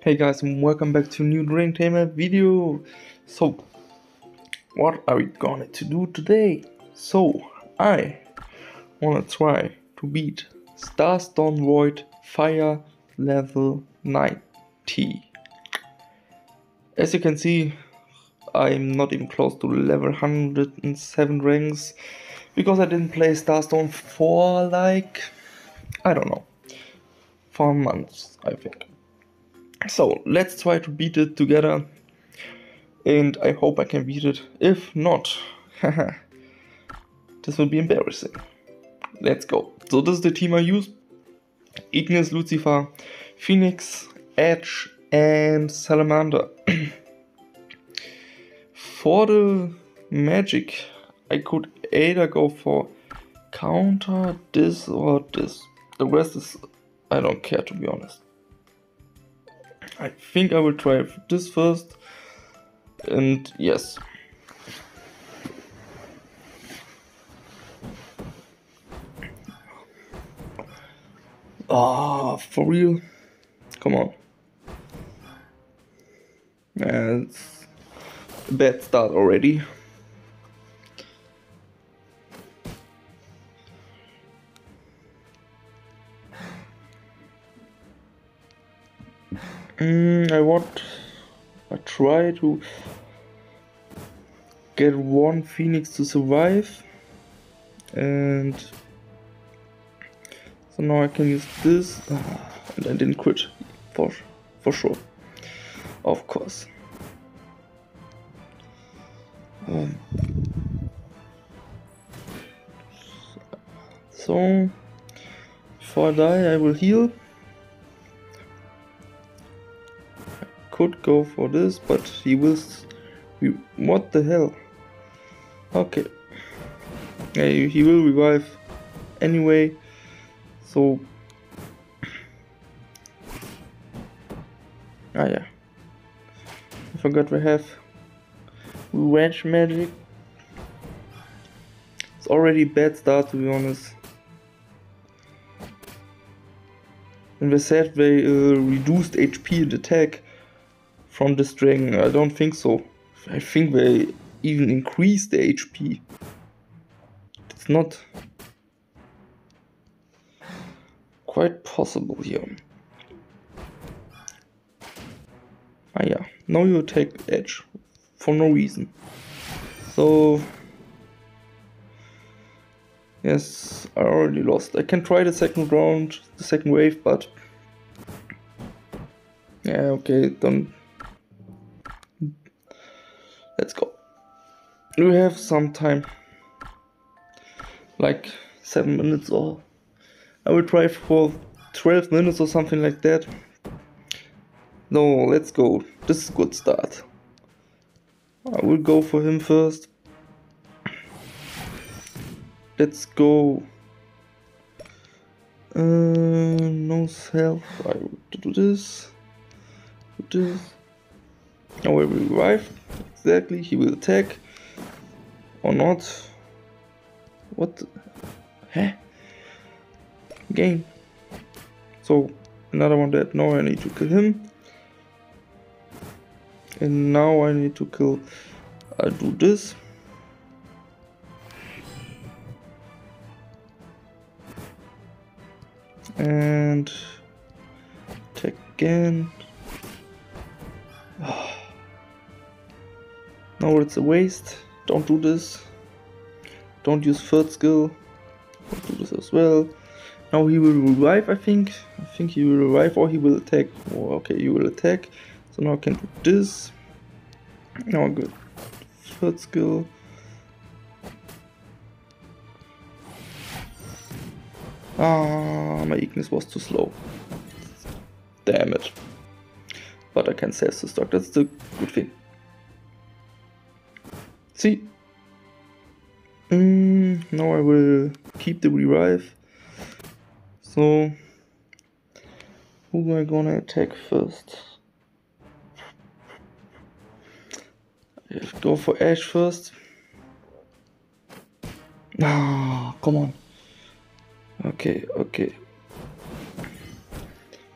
Hey guys, and welcome back to new Dragon Tamer video. So what are we gonna to do today? So I wanna try to beat Starstone Void Fire level 90. As you can see, I'm not even close to level 107 ranks because I didn't play Starstone for like, I don't know, 4 months I think. So let's try to beat it together, and I hope I can beat it. If not, this will be embarrassing. Let's go. So this is the team I use: Ignis, Lucifer, Phoenix, Edge and Salamander. For the magic, I could either go for counter, this or this. The rest is, I don't care, to be honest. I think I will try this first, and yes. Ah, for real? Come on. That's a bad start already. I try to get one Phoenix to survive, and so now I can use this, and I didn't quit, for sure, of course. So before I die I will heal. Could go for this, but he will. What the hell? Okay. Yeah, he will revive anyway. So. Ah, yeah. I forgot we have revenge magic. It's already a bad start, to be honest. And they said they reduced HP and attack from this dragon. I don't think so. I think they even increased the HP. It's not quite possible here. Ah yeah, now you attack Edge for no reason. So yes, I already lost. I can try the second round, the second wave, but yeah, okay, don't. Let's go. We have some time, like 7 minutes, or I will try for 12 minutes or something like that. No, let's go. This is a good start. I will go for him first. Let's go. No self. I will do this. Do this. I will revive. Exactly, he will attack or not. What? Huh? Game. So another one dead. Now I need to kill him, and now I need to kill. I do this. And attack again. Now it's a waste. Don't do this. Don't use third skill. Don't do this as well. Now he will revive, I think. I think he will revive, or he will attack. Oh, okay, he will attack. So now I can do this. Now I got third skill. Ah, my Ignis was too slow. Damn it. But I can save the stock. That's the good thing. See, now I will keep the revive. So who am I gonna attack first? Let's go for Ash first. Ah, come on. Okay.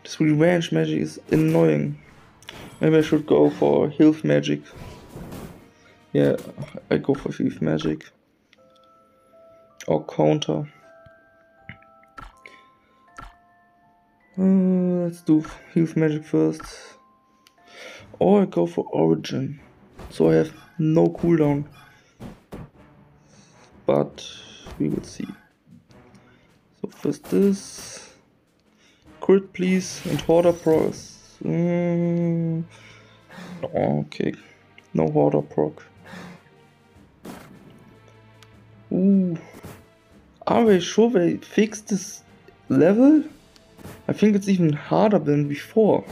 This revenge magic is annoying. Maybe I should go for health magic. Yeah, I go for health magic. Or counter. Let's do health magic first. Or I go for origin. So I have no cooldown. But we will see. So first this. Crit please and Hoarder procs. Okay, no Hoarder proc. Ooh. Are they sure they fixed this level? I think it's even harder than before.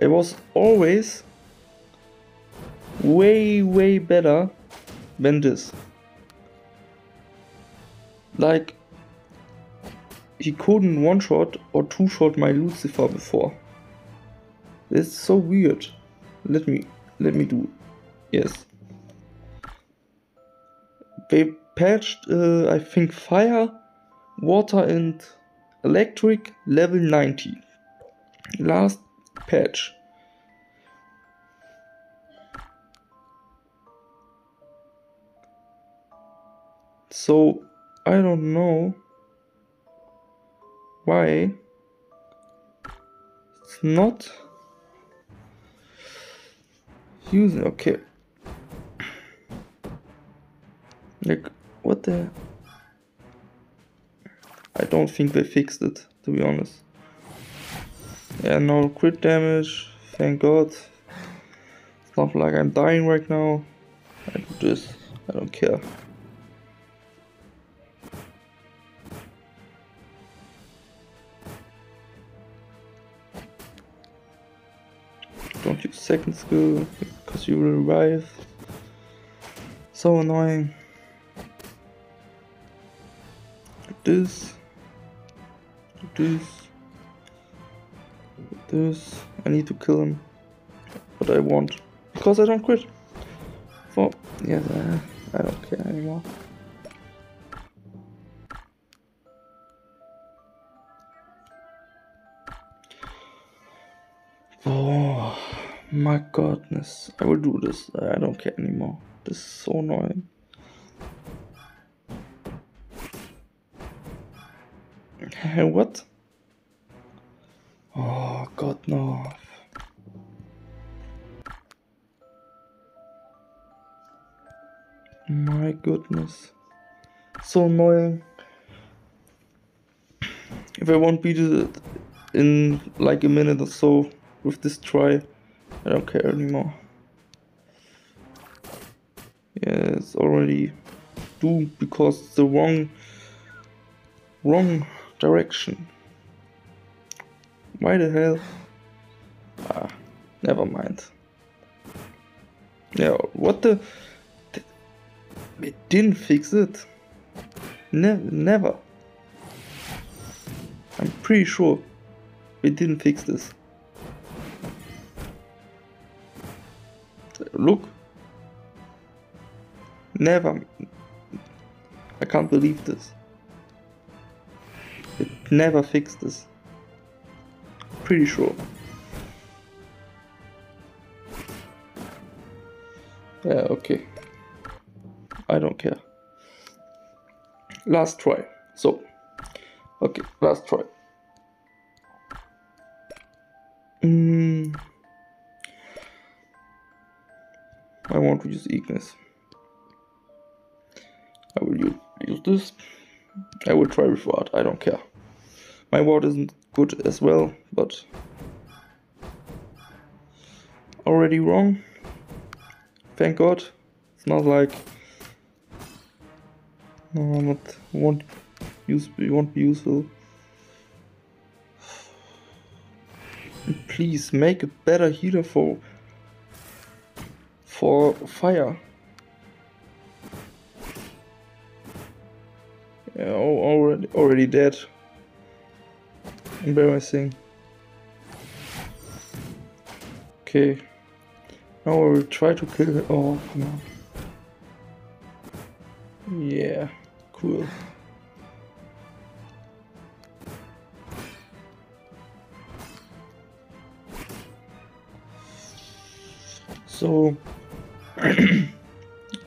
It was always way better than this. Like, he couldn't one-shot or two-shot my Lucifer before. That's so weird. Let me do. Yes. They patched, I think, fire, water and electric level 90. Last patch. So, I don't know why it's not using. Okay, like, what the? I don't think they fixed it, to be honest. Yeah, no crit damage, thank god. It's not like I'm dying right now. I do this, I don't care. Don't use second skill because you will revive. So annoying. Do this. Do this. Do this. I need to kill him. But I won't. Because I don't quit. For yeah, I don't care anymore. Oh my goodness, I will do this. I don't care anymore. This is so annoying. What? Oh god, no. My goodness. So annoying. If I won't beat it in like a minute or so with this try, I don't care anymore. Yeah, it's already doomed because it's the wrong direction. Why the hell? Ah, never mind. Yeah, what the? It didn't fix it. Never. I'm pretty sure it didn't fix this. Look, never. I can't believe this. It never fixed this. Pretty sure. Yeah, okay. I don't care. Last try. So, okay, last try. I want to use Ignis. I will use this. I will try with ward, I don't care. My ward isn't good as well, but already wrong. Thank god. It's not like no, I'm not won't be useful. Please make a better healer for fire. Yeah, oh, already dead. Embarrassing. Okay. Now I will try to kill her. Oh, come on. Yeah, cool. So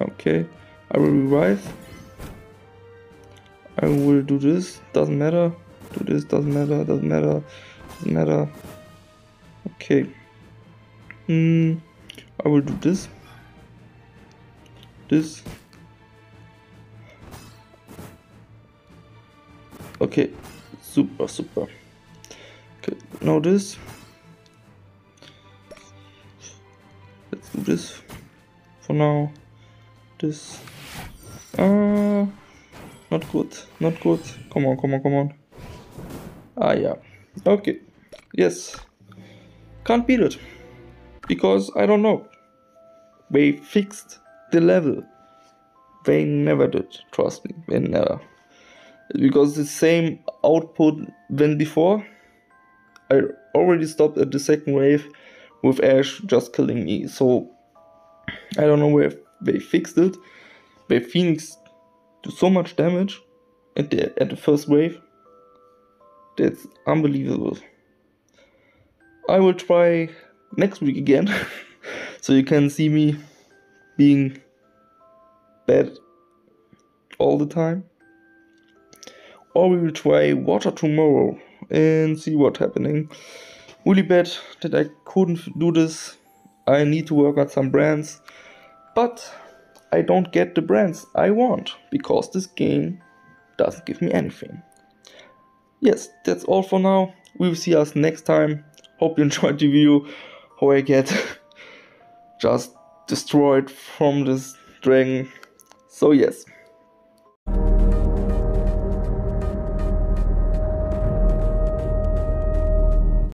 okay, I will revise. I will do this, doesn't matter. Do this, doesn't matter, doesn't matter, doesn't matter. Okay. I will do this. This. Okay, super, super. Okay, now this. Let's do this for now. This. Not good, not good. Come on, come on, come on. Ah, yeah. Okay. Yes. Can't beat it. Because, I don't know. They fixed the level. They never did. Trust me. They never. Because the same output than before. I already stopped at the second wave with Ash just killing me. So, I don't know where they fixed it. They Phoenix do so much damage at the first wave. That's unbelievable. I will try next week again. So you can see me being bad all the time. Or we will try water tomorrow and see what's happening. Really bad that I couldn't do this. I need to work on some brands. But I don't get the brands I want. Because this game doesn't give me anything. Yes, that's all for now. We will see us next time. Hope you enjoyed the video. How I get just destroyed from this dragon. So yes.